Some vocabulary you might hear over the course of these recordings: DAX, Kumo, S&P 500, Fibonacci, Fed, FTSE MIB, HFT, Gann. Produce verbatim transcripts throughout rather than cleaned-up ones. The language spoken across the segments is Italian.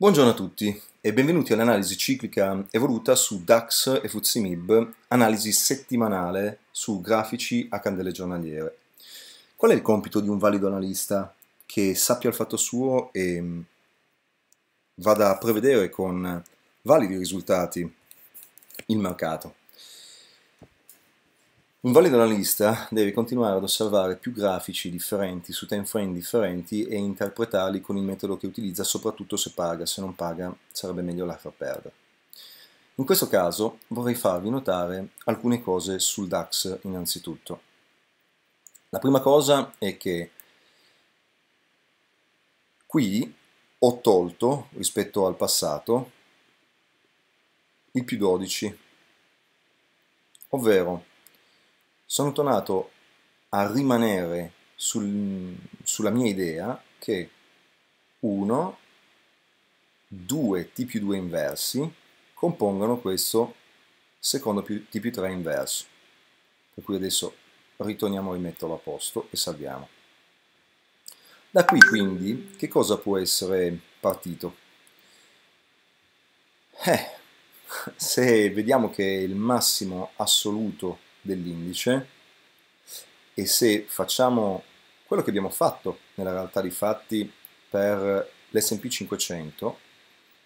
Buongiorno a tutti e benvenuti all'analisi ciclica evoluta su DAX e F T S E M I B, analisi settimanale su grafici a candele giornaliere. Qual è il compito di un valido analista che sappia il fatto suo e vada a prevedere con validi risultati il mercato? Un valido analista deve continuare ad osservare più grafici differenti su time frame differenti e interpretarli con il metodo che utilizza, soprattutto se paga. Se non paga sarebbe meglio lasciar perdere. In questo caso vorrei farvi notare alcune cose sul DAX innanzitutto. La prima cosa è che qui ho tolto, rispetto al passato, il più dodici, ovvero sono tornato a rimanere sul, sulla mia idea che uno, due T più due inversi compongono questo secondo più, T più tre inverso. Per cui adesso ritorniamo a rimetterlo a posto e salviamo. Da qui quindi che cosa può essere partito? Eh, se vediamo che il massimo assoluto dell'indice e se facciamo quello che abbiamo fatto nella realtà di fatti per l'S and P cinquecento,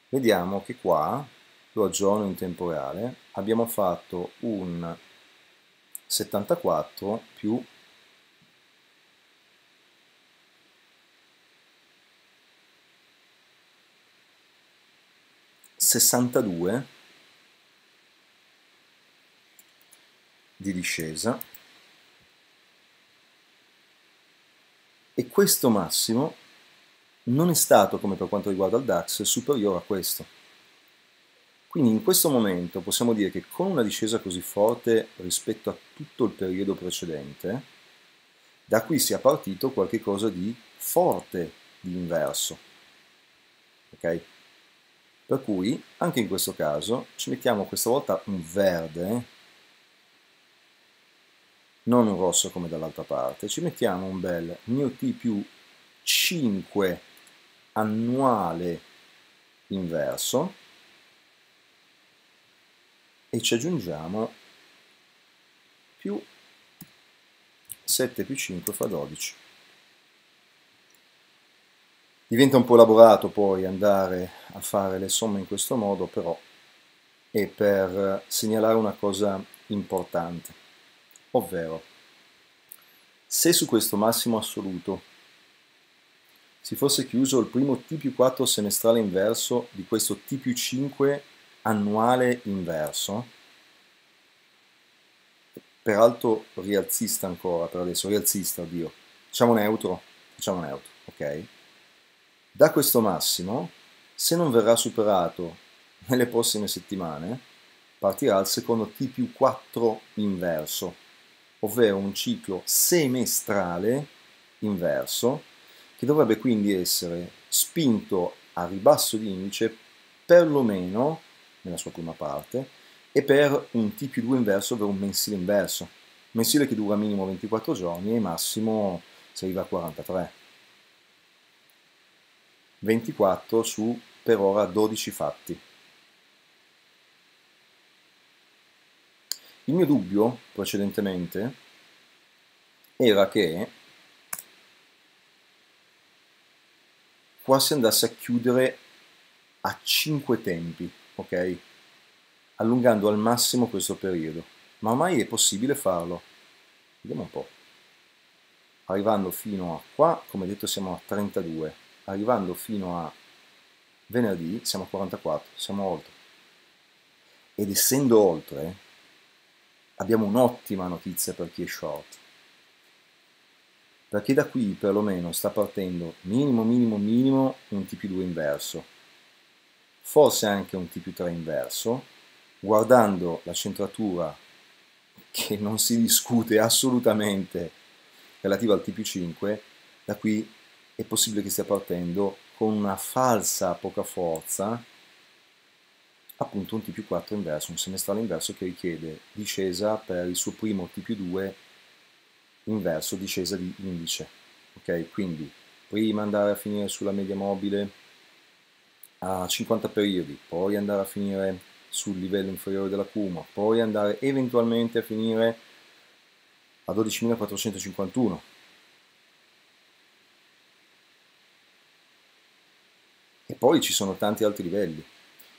vediamo che qua, lo aggiorno in tempo reale, abbiamo fatto un settantaquattro più sessantadue di discesa, e questo massimo non è stato, come per quanto riguarda il DAX, superiore a questo. Quindi in questo momento possiamo dire che con una discesa così forte rispetto a tutto il periodo precedente, da qui sia partito qualche cosa di forte di inverso, ok? Per cui anche in questo caso ci mettiamo questa volta un verde, non un rosso come dall'altra parte, ci mettiamo un bel mio T più cinque annuale inverso e ci aggiungiamo più sette più cinque fa dodici. Diventa un po' elaborato poi andare a fare le somme in questo modo, però è per segnalare una cosa importante. Ovvero, se su questo massimo assoluto si fosse chiuso il primo T più quattro semestrale inverso di questo T più cinque annuale inverso, peraltro rialzista ancora per adesso, rialzista, oddio, facciamo neutro, facciamo neutro, ok? Da questo massimo, se non verrà superato nelle prossime settimane, partirà il secondo T più quattro inverso, ovvero un ciclo semestrale inverso che dovrebbe quindi essere spinto a ribasso di indice perlomeno nella sua prima parte e per un T più due inverso, ovvero un mensile inverso, mensile che dura minimo ventiquattro giorni e massimo si arriva a quarantatré, ventiquattro su per ora dodici fatti. Il mio dubbio precedentemente era che qua si andasse a chiudere a cinque tempi, ok? Allungando al massimo questo periodo, ma ormai è possibile farlo. Vediamo un po'. Arrivando fino a qua, come detto siamo a trentadue, arrivando fino a venerdì siamo a quarantaquattro, siamo oltre. Ed essendo oltre, abbiamo un'ottima notizia per chi è short, perché da qui perlomeno sta partendo minimo minimo minimo un T più due inverso, forse anche un T più tre inverso, guardando la centratura che non si discute assolutamente relativa al T più cinque, da qui è possibile che stia partendo con una falsa poca forza, appunto un T più quattro inverso, un semestrale inverso che richiede discesa per il suo primo T più due inverso, discesa di indice. Ok, quindi prima andare a finire sulla media mobile, a cinquanta periodi, poi andare a finire sul livello inferiore della Kumo, poi andare eventualmente a finire a dodicimilaquattrocentocinquantuno. E poi ci sono tanti altri livelli.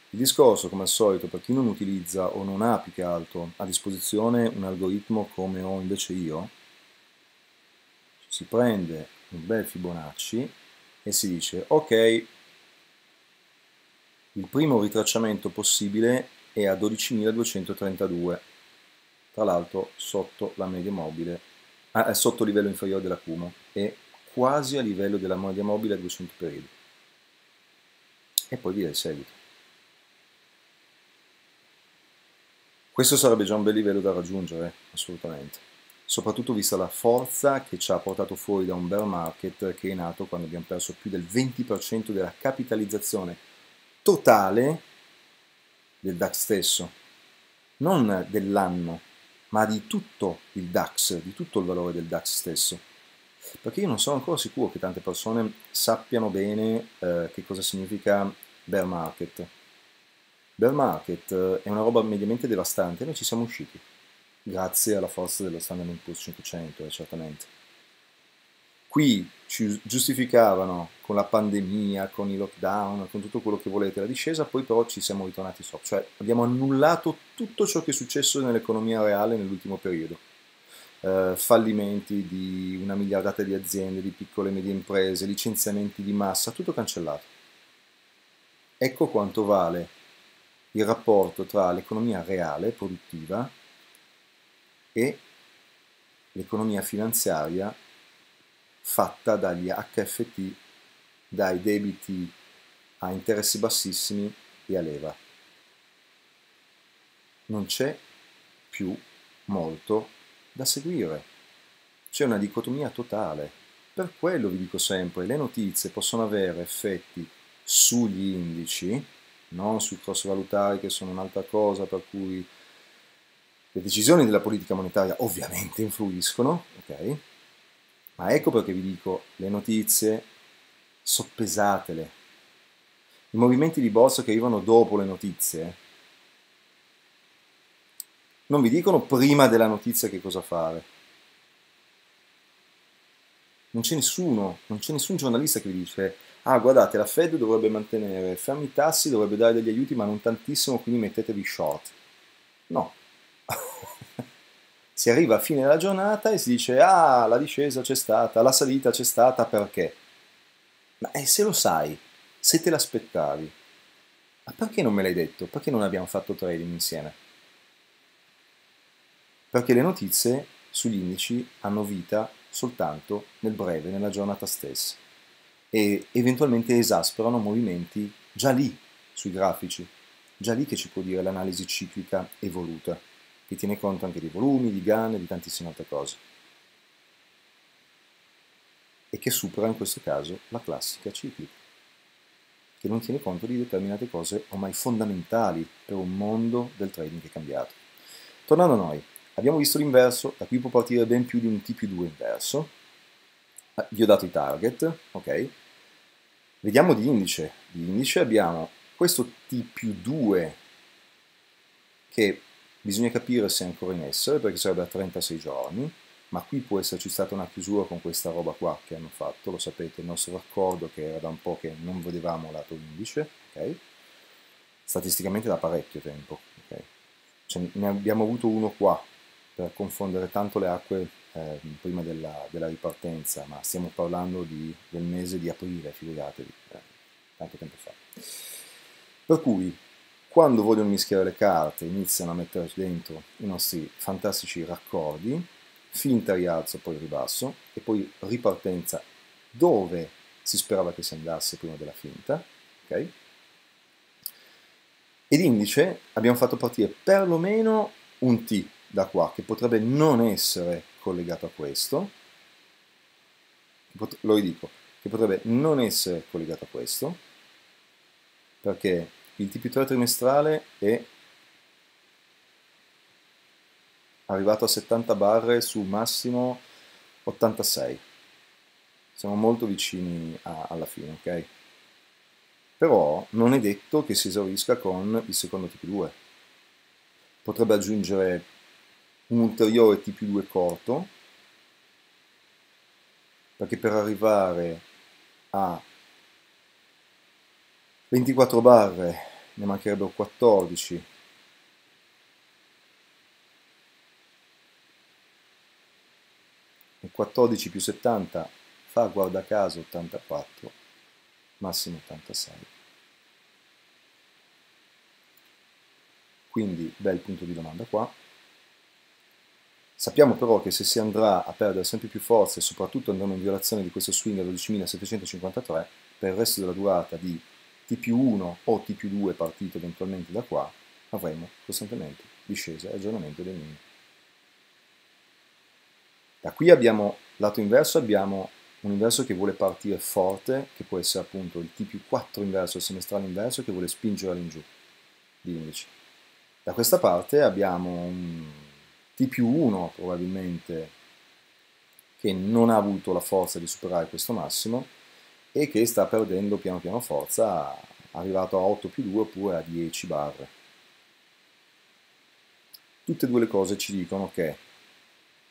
Il discorso, come al solito, per chi non utilizza o non ha più che altro a disposizione un algoritmo come ho invece io, si prende un bel Fibonacci e si dice ok, il primo ritracciamento possibile è a dodicimiladuecentotrentadue, tra l'altro sotto la media mobile, ah, è sotto il livello inferiore della Kumo e quasi a livello della media mobile a duecento periodi, e poi via il seguito. Questo sarebbe già un bel livello da raggiungere, assolutamente, soprattutto vista la forza che ci ha portato fuori da un bear market che è nato quando abbiamo perso più del venti per cento della capitalizzazione totale del DAX stesso, non dell'anno, ma di tutto il DAX, di tutto il valore del DAX stesso, perché io non sono ancora sicuro che tante persone sappiano bene eh, che cosa significa bear market. Bear market è una roba mediamente devastante, noi ci siamo usciti, grazie alla forza dello Standard and Poor's cinquecento, eh, certamente. Qui ci giustificavano con la pandemia, con i lockdown, con tutto quello che volete, la discesa, poi però ci siamo ritornati sopra. Cioè abbiamo annullato tutto ciò che è successo nell'economia reale nell'ultimo periodo. Eh, fallimenti di una miliardata di aziende, di piccole e medie imprese, licenziamenti di massa, tutto cancellato. Ecco quanto vale il rapporto tra l'economia reale, produttiva, e l'economia finanziaria, fatta dagli H F T, dai debiti a interessi bassissimi e a leva. Non c'è più molto da seguire, c'è una dicotomia totale. Per quello vi dico sempre, le notizie possono avere effetti sugli indici, non sui cross valutari che sono un'altra cosa, per cui le decisioni della politica monetaria ovviamente influiscono, ok? Ma ecco perché vi dico, le notizie soppesatele. I movimenti di borsa che arrivano dopo le notizie non vi dicono prima della notizia che cosa fare. Non c'è nessuno, non c'è nessun giornalista che vi dice ah guardate, la Fed dovrebbe mantenere fermi i tassi, dovrebbe dare degli aiuti ma non tantissimo, quindi mettetevi short. No. Si arriva a fine della giornata e si dice ah, la discesa c'è stata, la salita c'è stata, perché? Ma eh, se lo sai, se te l'aspettavi, ma perché non me l'hai detto? Perché non abbiamo fatto trading insieme? Perché le notizie sugli indici hanno vita soltanto nel breve, nella giornata stessa, e eventualmente esasperano movimenti già lì sui grafici, già lì che ci può dire l'analisi ciclica evoluta, che tiene conto anche dei volumi, di Gann e di tantissime altre cose, e che supera in questo caso la classica ciclica, che non tiene conto di determinate cose ormai fondamentali per un mondo del trading che è cambiato. Tornando a noi, abbiamo visto l'inverso, da qui può partire ben più di un T più due inverso, vi ho dato i target, ok? Vediamo di indice, di indice abbiamo questo T più due che bisogna capire se è ancora in essere, perché sarebbe a trentasei giorni, ma qui può esserci stata una chiusura con questa roba qua che hanno fatto, lo sapete, il nostro raccordo che era da un po' che non vedevamo lato indice, okay? Statisticamente da parecchio tempo, okay? Cioè, ne abbiamo avuto uno qua, per confondere tanto le acque eh, prima della, della ripartenza, ma stiamo parlando di, del mese di aprile, figuratevi, eh, tanto tempo fa. Per cui, quando vogliono mischiare le carte, iniziano a metterci dentro i nostri fantastici raccordi, finta rialzo, poi ribasso, e poi ripartenza dove si sperava che si andasse prima della finta, ok? Ed indice abbiamo fatto partire perlomeno un T da qua, che potrebbe non essere collegato a questo, lo ridico, che potrebbe non essere collegato a questo, perché il T più tre trimestrale è arrivato a settanta barre su massimo ottantasei. Siamo molto vicini a, alla fine, ok? però non è detto che si esaurisca con il secondo T più due. Potrebbe aggiungere un ulteriore T più due corto, perché per arrivare a ventiquattro barre ne mancherebbero quattordici, e quattordici più settanta fa, guarda caso, ottantaquattro, massimo ottantasei. Quindi bel punto di domanda qua. Sappiamo però che se si andrà a perdere sempre più forza e soprattutto andremo in violazione di questo swing a dodicimilasettecentocinquantatré per il resto della durata di T più uno o T più due partito eventualmente da qua, avremo costantemente discesa e aggiornamento dei minimi. Da qui abbiamo, lato inverso, abbiamo un inverso che vuole partire forte, che può essere appunto il T più quattro inverso, il semestrale inverso, che vuole spingere all'ingiù di indici. Da questa parte abbiamo un T più uno probabilmente che non ha avuto la forza di superare questo massimo e che sta perdendo piano piano forza, arrivato a otto più due oppure a dieci barre. Tutte e due le cose ci dicono che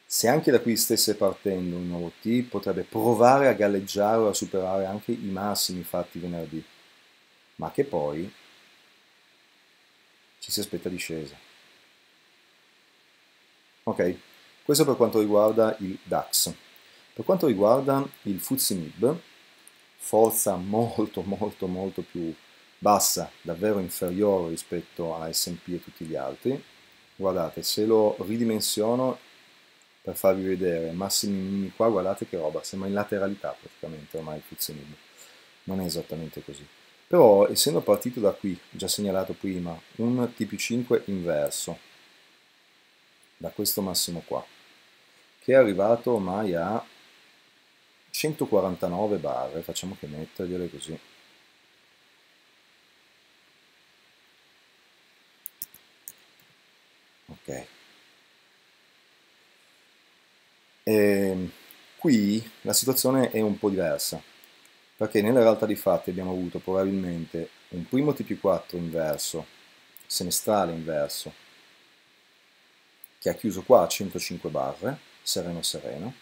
se anche da qui stesse partendo un nuovo T, potrebbe provare a galleggiare o a superare anche i massimi fatti venerdì, ma che poi ci si aspetta discesa. Ok, questo per quanto riguarda il DAX. Per quanto riguarda il F T S E M I B, forza molto molto molto più bassa, davvero inferiore rispetto a S and P e tutti gli altri. Guardate, se lo ridimensiono per farvi vedere, massimi minimi qua, guardate che roba, sembra in lateralità praticamente ormai il F T S E M I B, non è esattamente così. Però essendo partito da qui, già segnalato prima, un T più cinque inverso, da questo massimo qua, che è arrivato ormai a centoquarantanove barre, facciamo che mettergliele così. Ok. E qui la situazione è un po' diversa, perché nella realtà di fatti abbiamo avuto probabilmente un primo T più quattro inverso, semestrale inverso, che ha chiuso qua a centocinque barre, sereno sereno,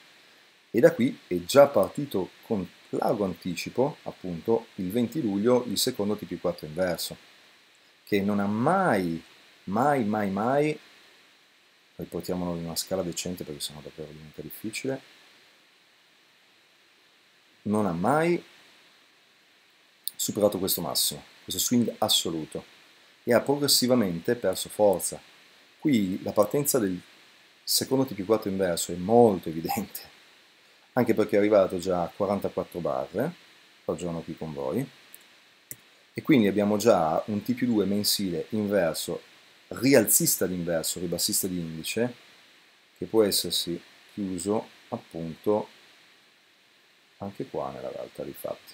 e da qui è già partito con largo anticipo, appunto, il venti luglio il secondo T più quattro inverso, che non ha mai, mai, mai, mai, riportiamolo in una scala decente perché sennò davvero diventa difficile, non ha mai superato questo massimo, questo swing assoluto, e ha progressivamente perso forza. Qui la partenza del secondo T più quattro inverso è molto evidente, anche perché è arrivato già a quarantaquattro barre, ragiono qui con voi, e quindi abbiamo già un T più due mensile inverso rialzista d'inverso, ribassista di indice, che può essersi chiuso appunto anche qua nella realtà di fatti,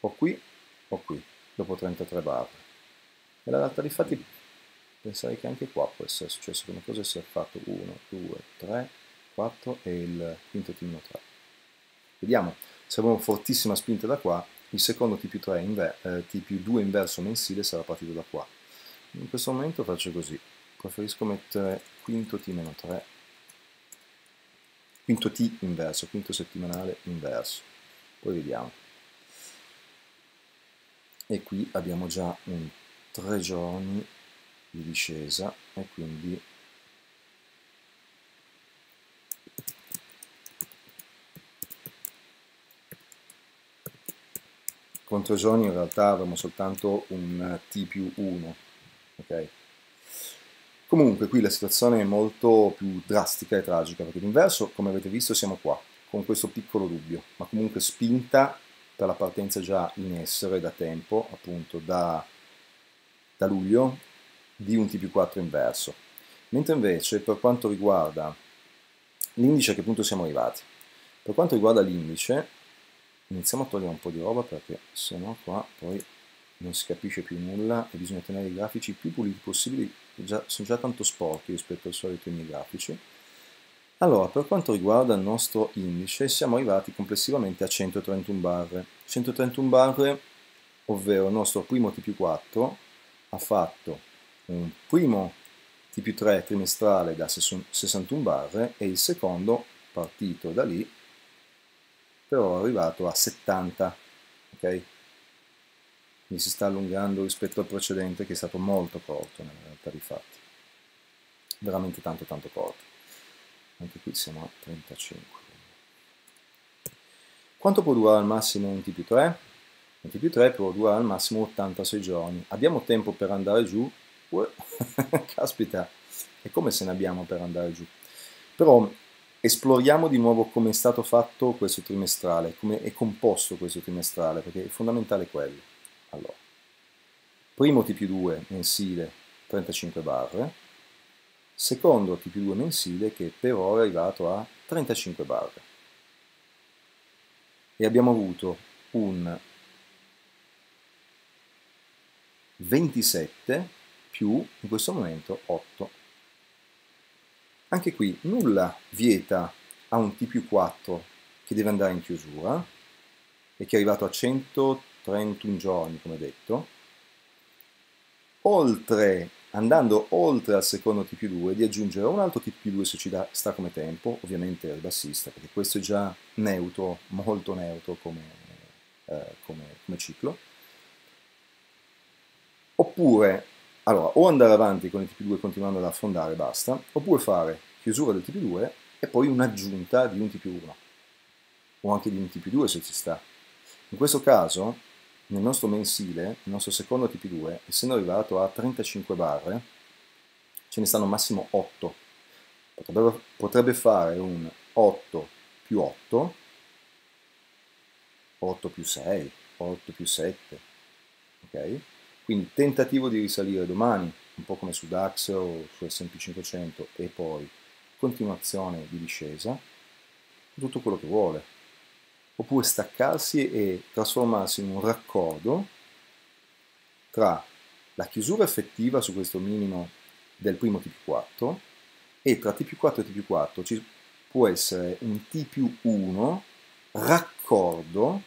o qui o qui, dopo trentatré barre. Nella realtà di fatti pensare che anche qua può essere successo come cosa, si è fatto uno, due, tre, quattro e il quinto T meno tre. Vediamo, se abbiamo fortissima spinta da qua, il secondo T più tre inver eh, T più due inverso mensile sarà partito da qua. In questo momento faccio così, preferisco mettere quinto T meno tre, quinto T inverso, quinto settimanale inverso, poi vediamo. E qui abbiamo già un tre giorni di discesa e quindi con tre giorni in realtà avremo soltanto un T più uno. Okay. Comunque qui la situazione è molto più drastica e tragica, perché l'inverso, come avete visto, siamo qua con questo piccolo dubbio, ma comunque spinta per la partenza già in essere da tempo, appunto da, da luglio, di un T più quattro inverso. Mentre invece per quanto riguarda l'indice, a che punto siamo arrivati? Per quanto riguarda l'indice iniziamo a togliere un po' di roba, perché sennò qua poi non si capisce più nulla e bisogna tenere i grafici più puliti possibili, già, sono già tanto sporchi rispetto al solito i miei grafici. Allora, per quanto riguarda il nostro indice, siamo arrivati complessivamente a centotrentuno barre. centotrentuno barre ovvero il nostro primo T più quattro ha fatto un primo T più tre trimestrale da sessantuno barre e il secondo partito da lì però è arrivato a settanta, ok? Quindi si sta allungando rispetto al precedente che è stato molto corto nella realtà di fatti, veramente tanto tanto corto. Anche qui siamo a trentacinque. Quanto può durare al massimo un T più tre? Un T più tre può durare al massimo ottantasei giorni. Abbiamo tempo per andare giù? Uè, caspita, è come se ne abbiamo per andare giù. Però esploriamo di nuovo come è stato fatto questo trimestrale, come è composto questo trimestrale, perché è fondamentale quello. Allora, primo T più due mensile trentacinque barre, secondo T più due mensile che per ora è arrivato a trentacinque barre. E abbiamo avuto un ventisette più, in questo momento, otto. Anche qui nulla vieta a un T più quattro che deve andare in chiusura e che è arrivato a centotrentuno giorni, come detto, oltre, andando oltre al secondo T più due, di aggiungere un altro T più due se ci da, sta come tempo, ovviamente ribassista, perché questo è già neutro, molto neutro come, eh, come, come ciclo, oppure... Allora, o andare avanti con il T più due continuando ad affondare, basta, oppure fare chiusura del T più due e poi un'aggiunta di un T più uno, o anche di un T più due se ci sta. In questo caso, nel nostro mensile, il nostro secondo T più due, essendo arrivato a trentacinque barre, ce ne stanno massimo otto. Potrebbe, potrebbe fare un otto più otto, otto più sei, otto più sette, ok? Quindi tentativo di risalire domani, un po' come su DAX o su S and P cinquecento, e poi continuazione di discesa, tutto quello che vuole. Oppure staccarsi e trasformarsi in un raccordo tra la chiusura effettiva su questo minimo del primo T più quattro e tra T più quattro e T più quattro ci può essere un T più uno raccordo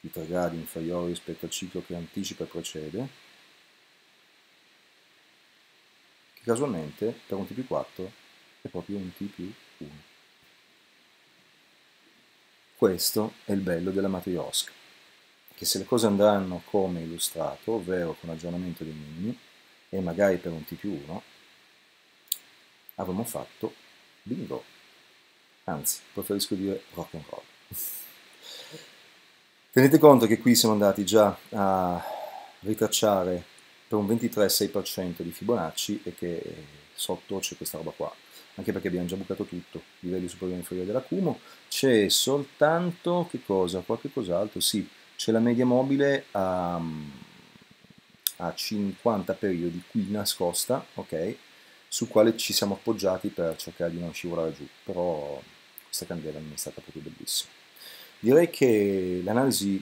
di tre gradi inferiori rispetto al ciclo che anticipa e precede, che casualmente per un T più quattro è proprio un T più uno. Questo è il bello della matrioska, che se le cose andranno come illustrato, ovvero con aggiornamento dei minimi, e magari per un T più uno, avremo fatto bingo. Anzi, preferisco dire rock and roll. Tenete conto che qui siamo andati già a ritracciare per un ventitré virgola sei per cento di Fibonacci e che sotto c'è questa roba qua, anche perché abbiamo già bucato tutto, livelli superiori e inferiori della Kumo, c'è soltanto che cosa? Qualche cos'altro, sì, c'è la media mobile a, a cinquanta periodi qui nascosta, ok, su quale ci siamo appoggiati per cercare di non scivolare giù, però questa candela non è stata proprio bellissima. Direi che l'analisi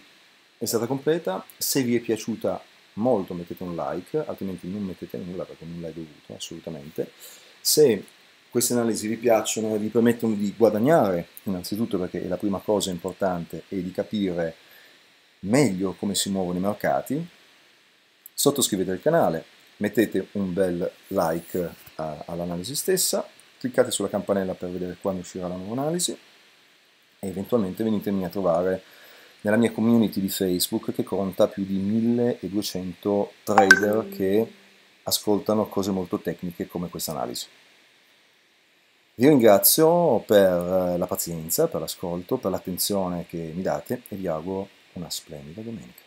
è stata completa, se vi è piaciuta molto mettete un like, altrimenti non mettete nulla perché nulla è dovuto, assolutamente. Se queste analisi vi piacciono e vi permettono di guadagnare, innanzitutto perché è la prima cosa importante, e di capire meglio come si muovono i mercati, sottoscrivete il canale, mettete un bel like all'analisi stessa, cliccate sulla campanella per vedere quando uscirà la nuova analisi, e eventualmente venitemi a trovare nella mia community di Facebook che conta più di milleduecento trader che ascoltano cose molto tecniche come questa analisi. Vi ringrazio per la pazienza, per l'ascolto, per l'attenzione che mi date e vi auguro una splendida domenica.